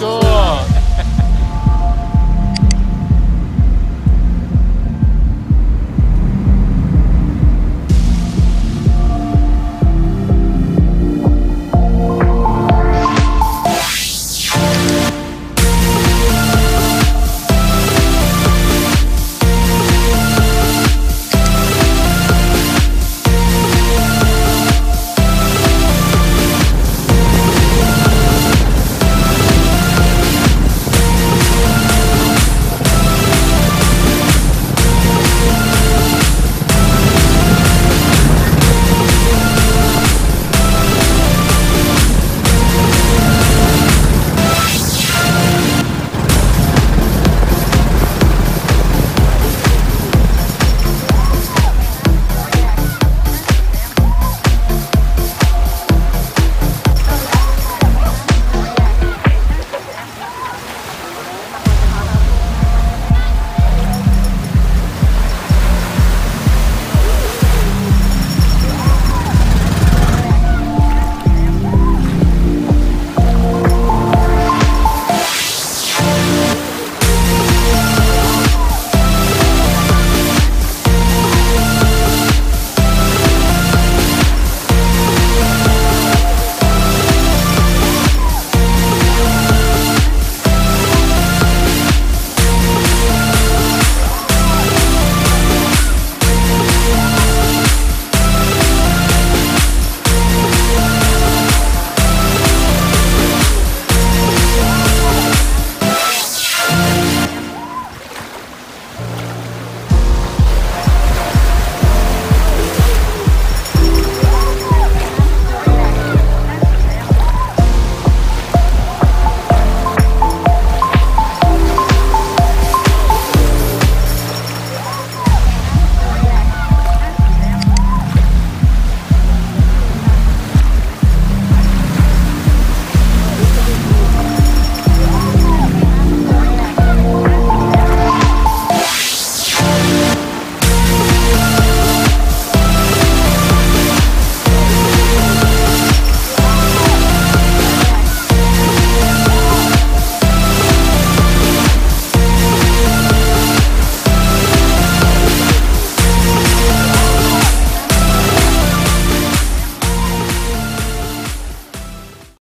Cool.